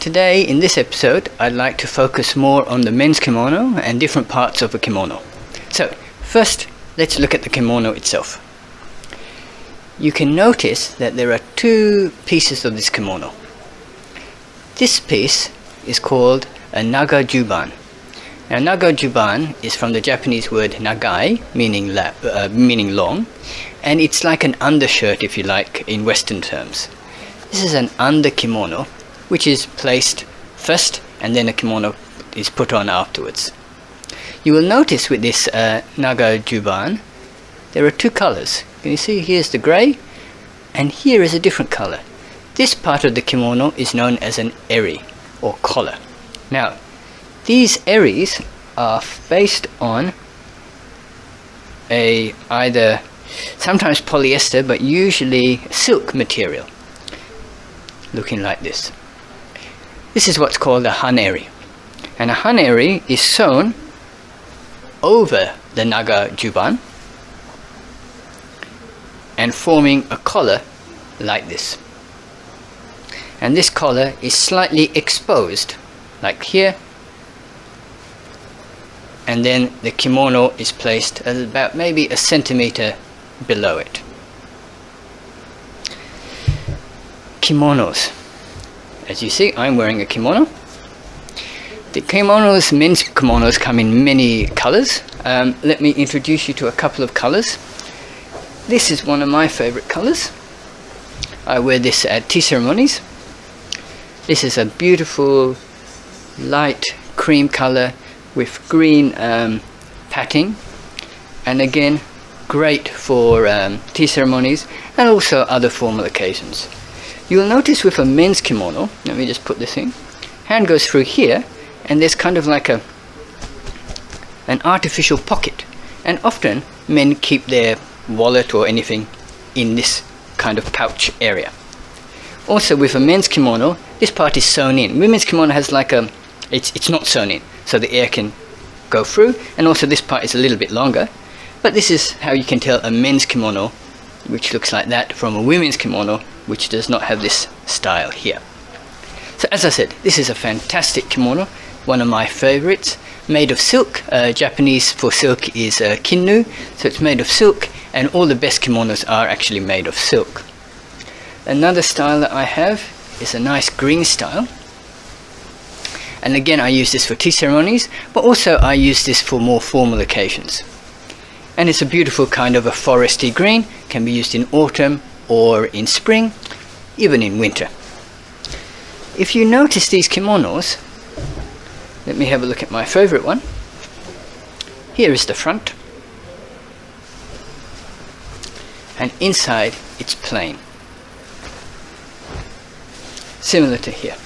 Today, in this episode, I'd like to focus more on the men's kimono and different parts of a kimono. So, first, let's look at the kimono itself. You can notice that there are two pieces of this kimono. This piece is called a naga juban. Now, naga juban is from the Japanese word nagai, meaning long, and it's like an undershirt, if you like, in Western terms. This is an under kimono, which is placed first, and then a kimono is put on afterwards. You will notice with this naga juban, there are two colors. Can you see? Here's the gray, and here is a different color. This part of the kimono is known as an eri, or collar. Now, these eris are based on either sometimes polyester, but usually silk material, looking like this. This is what's called a haneri, and a haneri is sewn over the naga juban and forming a collar like this. And this collar is slightly exposed, like here, and then the kimono is placed at about maybe a centimeter below it. Kimonos. As you see, I'm wearing a kimono. The kimonos, men's kimonos, come in many colors. Let me introduce you to a couple of colors. This is one of my favorite colors. I wear this at tea ceremonies. This is a beautiful light cream color with green patting, and again great for tea ceremonies and also other formal occasions. You'll notice with a men's kimono, let me just put this in, hand goes through here and there's kind of like an artificial pocket, and often men keep their wallet or anything in this kind of pouch area. Also with a men's kimono, this part is sewn in. Women's kimono has like a, it's not sewn in, so the air can go through, and also this part is a little bit longer. But this is how you can tell a men's kimono, which looks like that, from a women's kimono, which does not have this style here. So as I said, this is a fantastic kimono, one of my favorites, made of silk. Japanese for silk is kinu, so it's made of silk, and all the best kimonos are actually made of silk. Another style that I have is a nice green style. And again, I use this for tea ceremonies, but also I use this for more formal occasions. And it's a beautiful kind of a foresty green, can be used in autumn or in spring, even in winter. If you notice these kimonos, let me have a look at my favorite one. Here is the front. And inside, it's plain. Similar to here.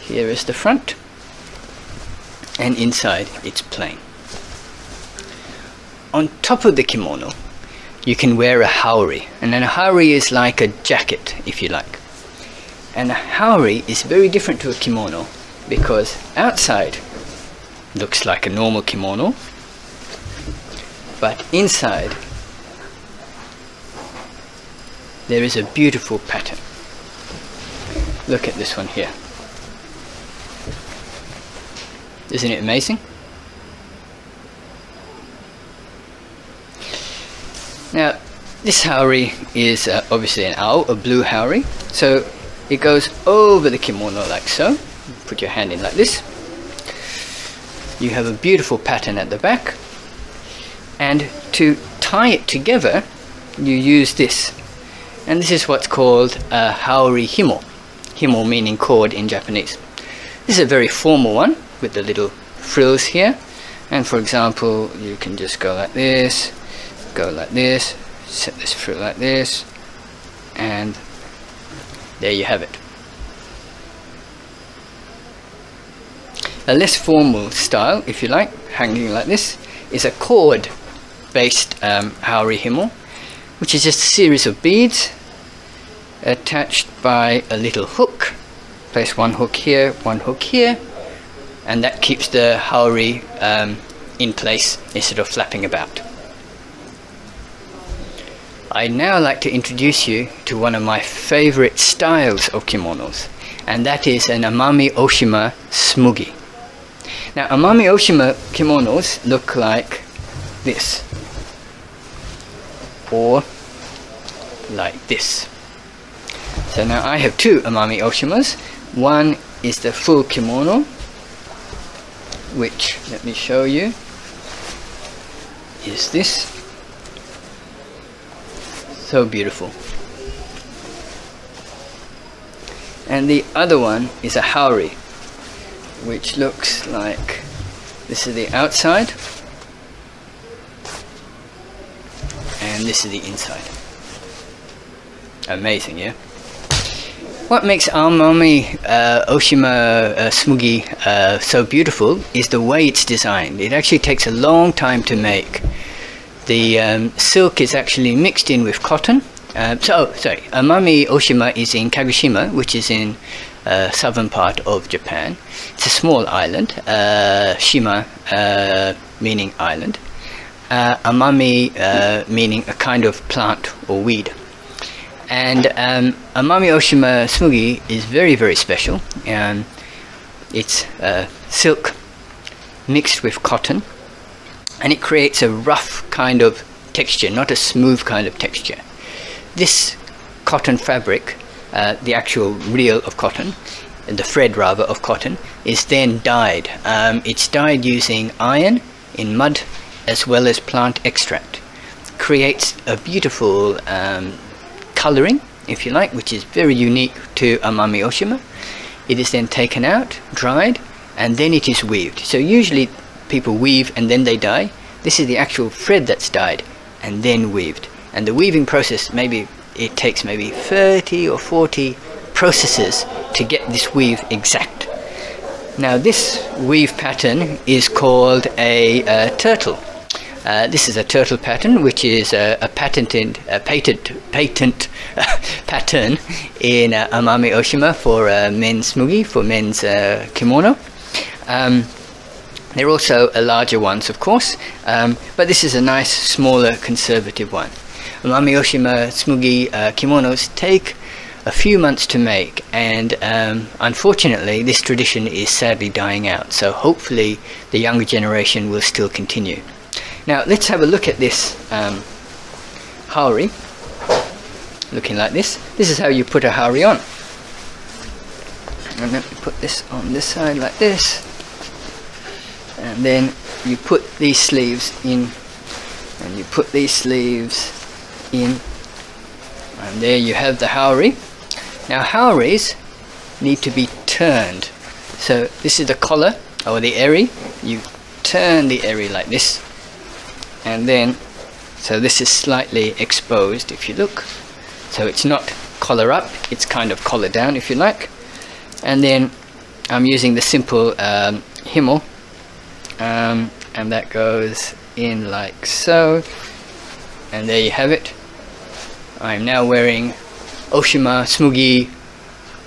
Here is the front, and inside it's plain. On top of the kimono, you can wear a haori, and then a haori is like a jacket, if you like. And a haori is very different to a kimono, because outside looks like a normal kimono, but inside there is a beautiful pattern. Look at this one here. Isn't it amazing? Now, this haori is obviously an ao, a blue haori. So it goes over the kimono like so. Put your hand in like this. You have a beautiful pattern at the back. And to tie it together, you use this. And this is what's called a haori himo. Himo meaning cord in Japanese. This is a very formal one, with the little frills here, and for example you can just go like this, set this frill like this, and there you have it. A less formal style, if you like, hanging like this, is a cord based haori himo, which is just a series of beads attached by a little hook. Place one hook here, and that keeps the haori in place instead of flapping about. I'd now like to introduce you to one of my favorite styles of kimonos, and that is an Amami Ōshima tsumugi. Now, Amami Ōshima kimonos look like this, or like this. So now I have two Amami Ōshimas. One is the full kimono, which, let me show you, is this. So beautiful. And the other one is a haori, which looks like this is the outside and this is the inside. Amazing, yeah? What makes Amami Ōshima tsumugi so beautiful is the way it's designed. It actually takes a long time to make. The silk is actually mixed in with cotton. Amami Ōshima is in Kagoshima, which is in southern part of Japan. It's a small island, Shima meaning island, Amami meaning a kind of plant or weed. And Amami Ōshima tsumugi is very, very special. It's silk mixed with cotton, and it creates a rough kind of texture, not a smooth kind of texture. This cotton fabric, the actual reel of cotton, the thread rather of cotton, is then dyed. It's dyed using iron in mud as well as plant extract. Creates a beautiful colouring, if you like, which is very unique to Amami Ōshima. It is then taken out, dried, and then it is weaved. So usually people weave and then they dye. This is the actual thread that's dyed and then weaved. And the weaving process, it takes maybe 30 or 40 processes to get this weave exact. Now this weave pattern is called a turtle. This is a turtle pattern, which is a patent pattern in Amami Ōshima for men's tsumugi, for men's kimono. There are also larger ones, of course, but this is a nice, smaller, conservative one. Amami Ōshima tsumugi kimonos take a few months to make, and unfortunately this tradition is sadly dying out, so hopefully the younger generation will still continue. Now let's have a look at this haori, looking like this. This is how you put a haori on. And let me put this on this side like this, and then you put these sleeves in, and you put these sleeves in, and there you have the haori. Now haoris need to be turned. So this is the collar or the eri. You turn the eri like this, and then so this is slightly exposed if you look, so it's not collar up, it's kind of collar down if you like. And then I'm using the simple himo, and that goes in like so, and there you have it. I'm now wearing Ōshima tsumugi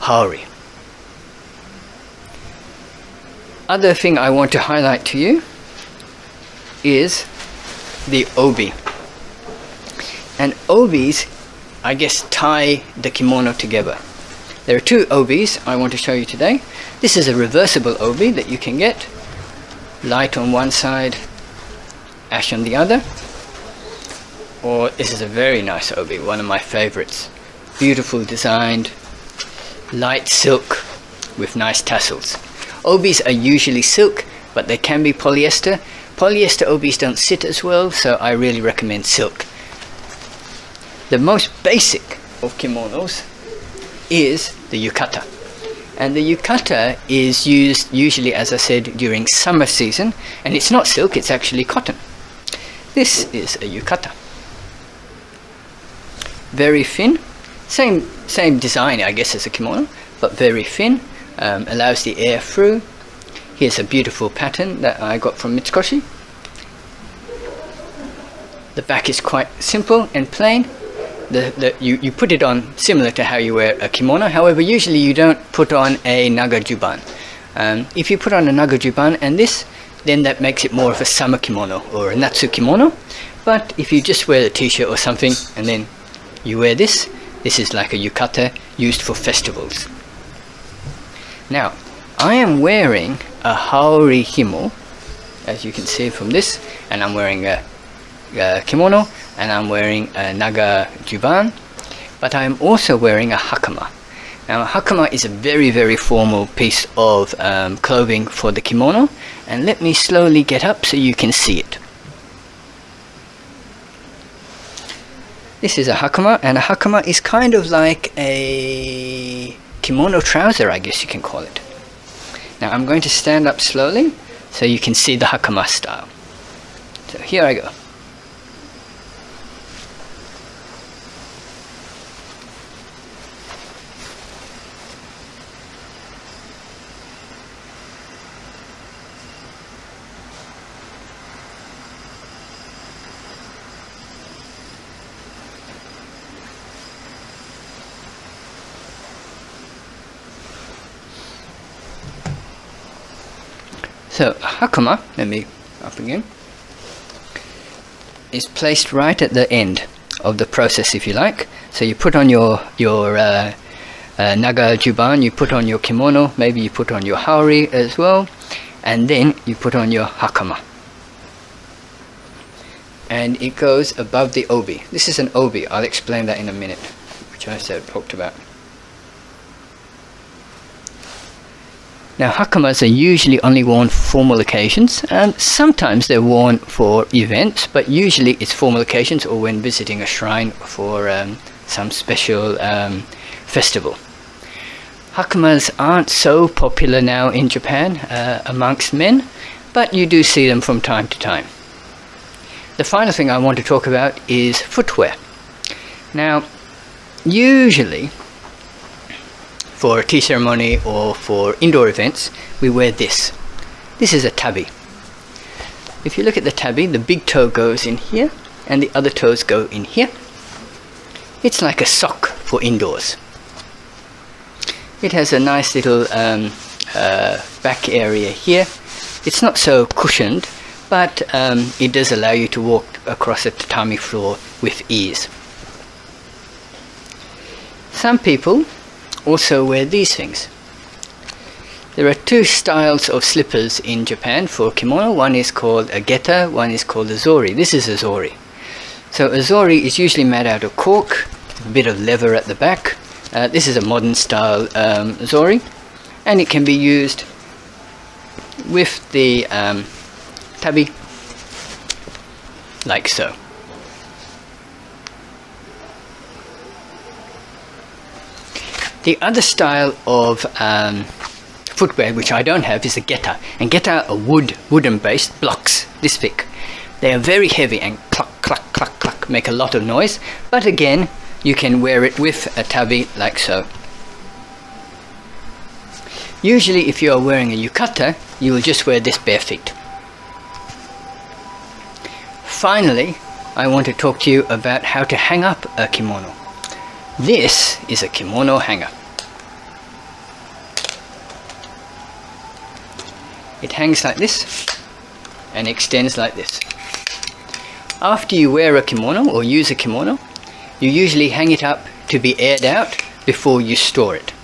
haori. Other thing I want to highlight to you is the obi. And obis, I guess, tie the kimono together. There are two obis I want to show you today. This is a reversible obi that you can get. Light on one side, ash on the other. Or this is a very nice obi, one of my favorites. Beautiful designed, light silk with nice tassels. Obis are usually silk, but they can be polyester. Polyester obis don't sit as well, so I really recommend silk. The most basic of kimonos is the yukata. And the yukata is used usually, as I said, during summer season, and it's not silk, it's actually cotton. This is a yukata. Very thin, same design I guess as a kimono, but very thin, allows the air through. Here's a beautiful pattern that I got from Mitsukoshi. The back is quite simple and plain. You put it on similar to how you wear a kimono, however usually you don't put on a naga juban. If you put on a naga juban and this, then that makes it more of a summer kimono or a natsu kimono. But if you just wear a t-shirt or something and then you wear this, this is like a yukata used for festivals. Now, I am wearing a haori himo, as you can see from this, and I'm wearing a kimono, and I'm wearing a naga juban, but I'm also wearing a hakama. Now, a hakama is a very, very formal piece of clothing for the kimono, and let me slowly get up so you can see it. This is a hakama, and a hakama is kind of like a kimono trouser, I guess you can call it. Now I'm going to stand up slowly so you can see the hakama style. So here I go. So hakama, let me up again, is placed right at the end of the process, if you like. So you put on your naga juban, you put on your kimono, maybe you put on your haori as well, and then you put on your hakama. And it goes above the obi. This is an obi, I'll explain that in a minute, which I talked about. Now, hakamas are usually only worn for formal occasions, and sometimes they're worn for events, but usually it's formal occasions or when visiting a shrine for some special festival. Hakamas aren't so popular now in Japan amongst men, but you do see them from time to time. The final thing I want to talk about is footwear. Now, usually for a tea ceremony or for indoor events, we wear this. This is a tabi. If you look at the tabi, the big toe goes in here and the other toes go in here. It's like a sock for indoors. It has a nice little back area here. It's not so cushioned, but it does allow you to walk across a tatami floor with ease. Some people also wear these things. There are two styles of slippers in Japan for kimono. One is called a geta, one is called a zori. This is a zori. So a zori is usually made out of cork, a bit of leather at the back. This is a modern style zori, and it can be used with the tabi, like so. The other style of footwear, which I don't have, is a geta. And geta are wooden-based blocks, this thick. They are very heavy and cluck, cluck, cluck, cluck, make a lot of noise. But again, you can wear it with a tabi, like so. Usually, if you are wearing a yukata, you will just wear this bare feet. Finally, I want to talk to you about how to hang up a kimono. This is a kimono hanger. It hangs like this and extends like this. After you wear a kimono or use a kimono, you usually hang it up to be aired out before you store it.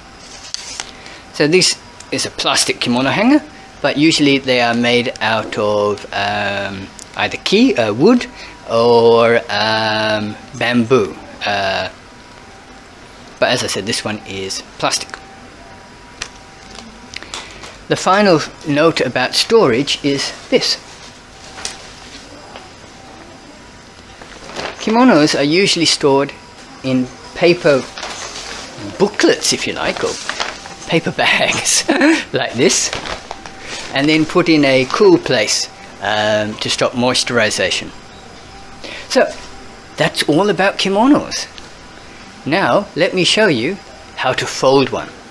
So this is a plastic kimono hanger, but usually they are made out of either wood or bamboo. But as I said, this one is plastic. The final note about storage is this. Kimonos are usually stored in paper booklets, if you like, or paper bags, like this, and then put in a cool place to stop moisturization. So, that's all about kimonos. Now, let me show you how to fold one.